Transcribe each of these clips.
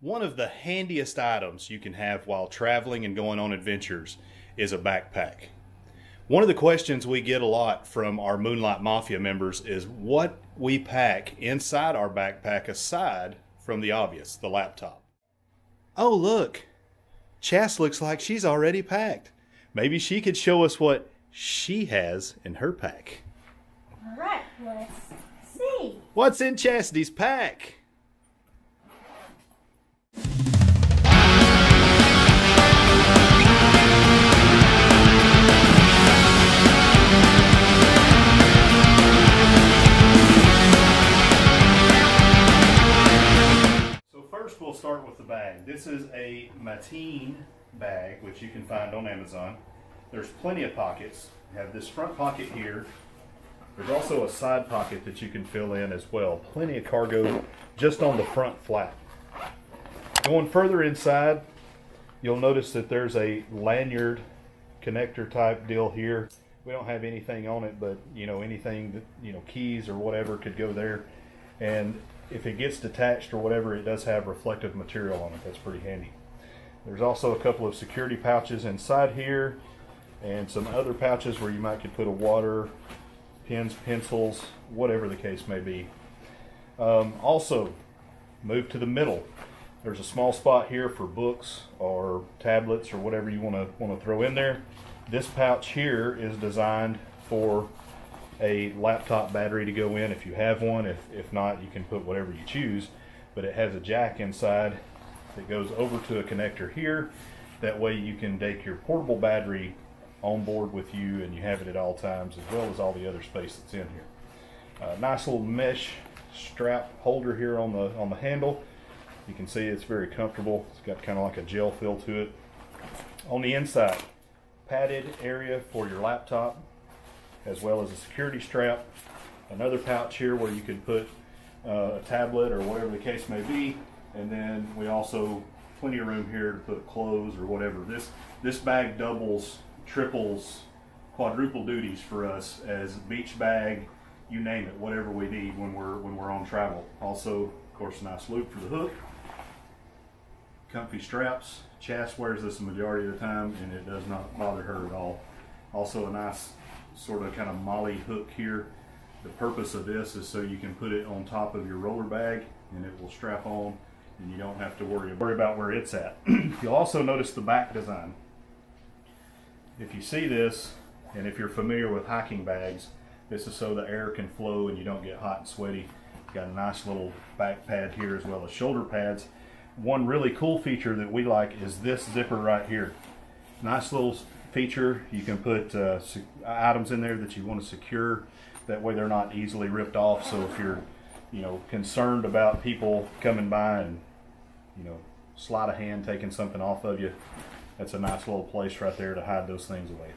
One of the handiest items you can have while traveling and going on adventures is a backpack. One of the questions we get a lot from our Moonlight Mafia members is what we pack inside our backpack aside from the obvious, the laptop. Oh look, Chas looks like she's already packed. Maybe she could show us what she has in her pack. All right, let's see. What's in Chastity's pack? We'll start with the bag. This is a Mateen bag, which you can find on Amazon. There's plenty of pockets. You have this front pocket here. There's also a side pocket that you can fill in as well. Plenty of cargo just on the front flap. Going further inside, you'll notice that there's a lanyard connector type deal here. We don't have anything on it, but you know, anything that, you know, keys or whatever could go there. And if it gets detached or whatever, it does have reflective material on it. That's pretty handy. There's also a couple of security pouches inside here and some other pouches where you might could put a water, pens, pencils, whatever the case may be. Also, move to the middle. There's a small spot here for books or tablets or whatever you want to throw in there. This pouch here is designed for a laptop battery to go in if you have one. If not, you can put whatever you choose, but it has a jack inside that goes over to a connector here. That way you can take your portable battery on board with you and you have it at all times, as well as all the other space that's in here. Nice little mesh strap holder here on the handle. You can see it's very comfortable. It's got kind of like a gel feel to it. On the inside, padded area for your laptop, as well as a security strap, another pouch here where you can put a tablet or whatever the case may be, and then we also plenty of room here to put clothes or whatever. This bag doubles, triples, quadruple duties for us as a beach bag, you name it, whatever we need when we're on travel. Also, of course, a nice loop for the hook, comfy straps. Chas wears this the majority of the time and it does not bother her at all. Also a nice sort of kind of molly hook here. The purpose of this is so you can put it on top of your roller bag and it will strap on and you don't have to worry about where it's at. You'll also notice the back design. If you see this, and if you're familiar with hiking bags, this is so the air can flow and you don't get hot and sweaty. It's got a nice little back pad here as well as shoulder pads. One really cool feature that we like is this zipper right here. Nice little feature. You can put items in there that you want to secure. That way they're not easily ripped off. So if you're, you know, concerned about people coming by and, you know, sleight of hand taking something off of you, that's a nice little place right there to hide those things away.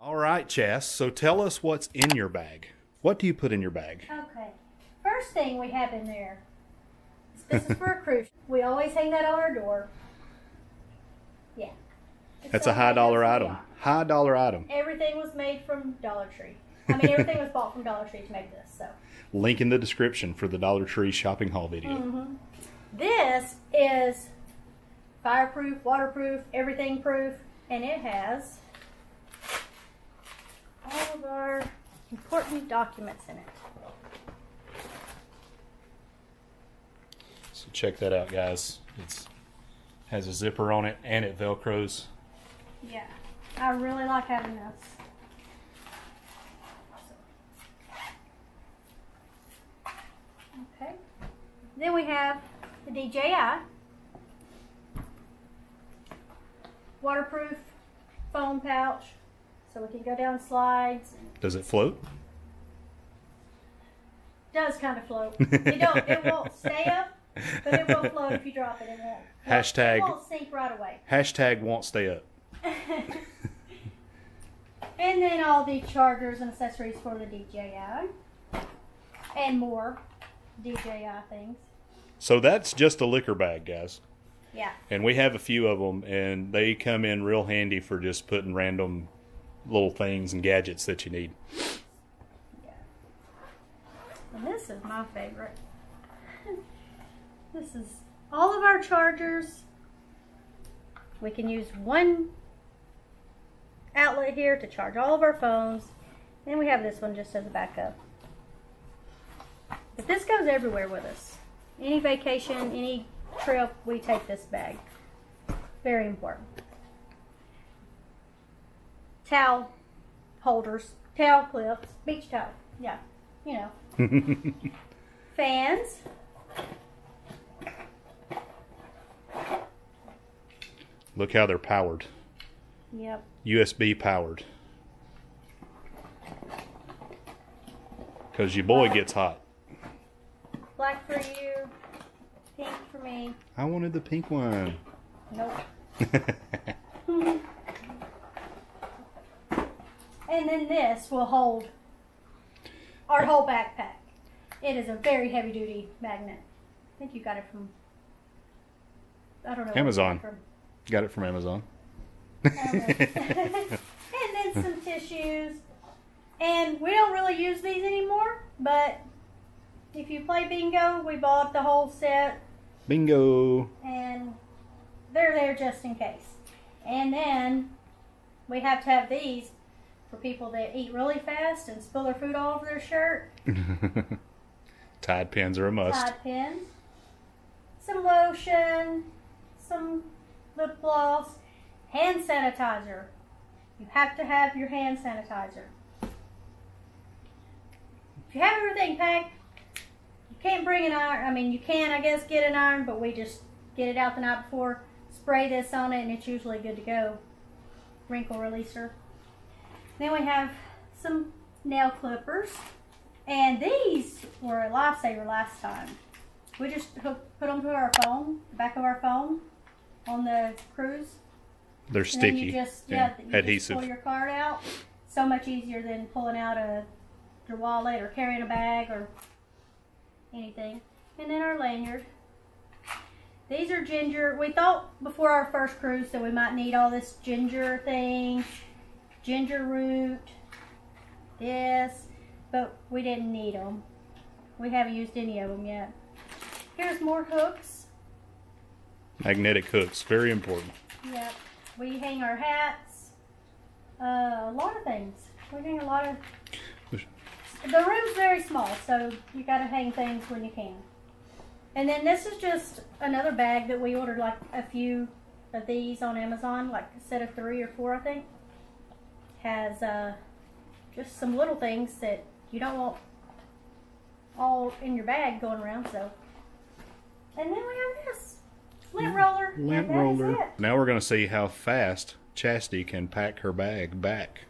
All right, Chas, so tell us what's in your bag. What do you put in your bag? Okay, first thing we have in there is this is for a cruise. We always hang that on our door. Yeah. That's a high-dollar item. High-dollar item. Everything was made from Dollar Tree. I mean, everything was bought from Dollar Tree to make this, so. Link in the description for the Dollar Tree shopping haul video. Mm-hmm. This is fireproof, waterproof, everything proof, and it has all of our important documents in it. So check that out, guys. It has a zipper on it, and it Velcros. Yeah, I really like having this. Okay. Then we have the DJI waterproof foam pouch, so we can go down slides. Does it float? Does kind of float. It won't stay up, but it will float if you drop it in there. Hashtag. It won't sink right away. Hashtag won't stay up. And then all the chargers and accessories for the DJI and more DJI things. So that's just a liquor bag, guys. Yeah. And we have a few of them, and they come in real handy for just putting random little things and gadgets that you need. Yeah. And this is my favorite. This is all of our chargers. We can use one outlet here to charge all of our phones. And we have this one just as a backup. But this goes everywhere with us. Any vacation, any trip, we take this bag. Very important. Towel holders, towel clips, beach towel. Yeah, you know. Fans. Look how they're powered. Yep. USB powered. Because your boy gets hot. Black for you, pink for me. I wanted the pink one. Nope. And then this will hold our whole backpack. It is a very heavy duty magnet. I think you got it from, I don't know. Amazon. Got it from Amazon. And then some tissues. And we don't really use these anymore, but if you play bingo, we bought the whole set. Bingo. And they're there just in case. And then we have to have these for people that eat really fast and spill their food all over their shirt. Tide pins are a must. Tide pins. Some lotion. Some lip gloss, hand sanitizer. You have to have your hand sanitizer. If you have everything packed, you can't bring an iron. I mean, you can, I guess, get an iron, but we just get it out the night before, spray this on it, and it's usually good to go. Wrinkle releaser. Then we have some nail clippers, and these were a lifesaver last time. We just put them to our phone, the back of our phone, on the cruise. They're sticky. You just, you adhesive. Just pull your card out. So much easier than pulling out your wallet or carrying a bag or anything. And then our lanyard. These are ginger. We thought before our first cruise that we might need all this ginger thing, ginger root, this, but we didn't need them. We haven't used any of them yet. Here's more hooks. Magnetic hooks, very important. Yep. We hang our hats, a lot of things. We hang a lot of... The room's very small, so you got to hang things when you can. And then this is just another bag that we ordered like a few of these on Amazon, like a set of 3 or 4, I think. Has just some little things that you don't want all in your bag going around, so. And then we have this. Lint roller. Lint roller. Now we're going to see how fast Chastity can pack her bag back.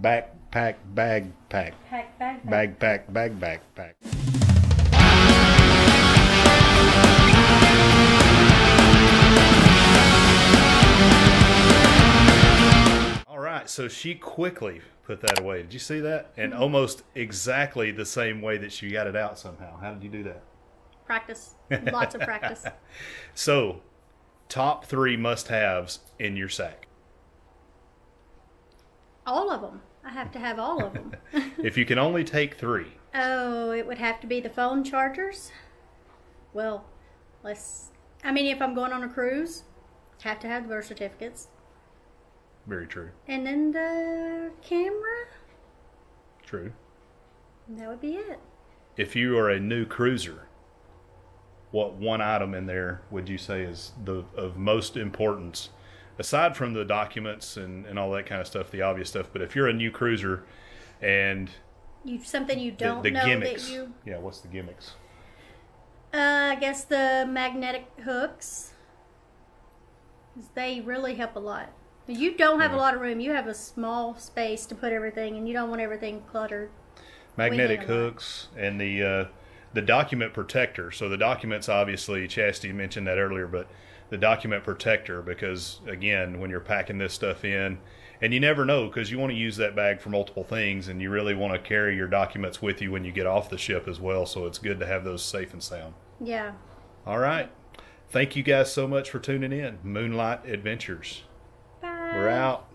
Backpack, bag, pack. Pack, bag, pack. Bag, pack, bag, back, pack. All right, so she quickly put that away. Did you see that? And almost exactly the same way that she got it out somehow. How did you do that? Practice. Lots of practice. So, top 3 must-haves in your sack. All of them. I have to have all of them. If you can only take 3. Oh, it would have to be the phone chargers. Well, if I'm going on a cruise, I have to have the birth certificates. Very true. And then the camera. True. And that would be it. If you are a new cruiser, what one item in there would you say is of most importance, aside from the documents and all that kind of stuff, the obvious stuff? But if you're a new cruiser and something you don't know gimmicks, that you... Yeah, what's the gimmicks? I guess the magnetic hooks. They really help a lot. You don't have a lot of room. You have a small space to put everything, and you don't want everything cluttered. Magnetic hooks and the document protector. So the documents, obviously, Chastity mentioned that earlier, but the document protector, because again, when you're packing this stuff in, and you never know, because you want to use that bag for multiple things, and you really want to carry your documents with you when you get off the ship as well, so it's good to have those safe and sound. Yeah. All right. Thank you guys so much for tuning in. Moonlight Adventures. Bye. We're out.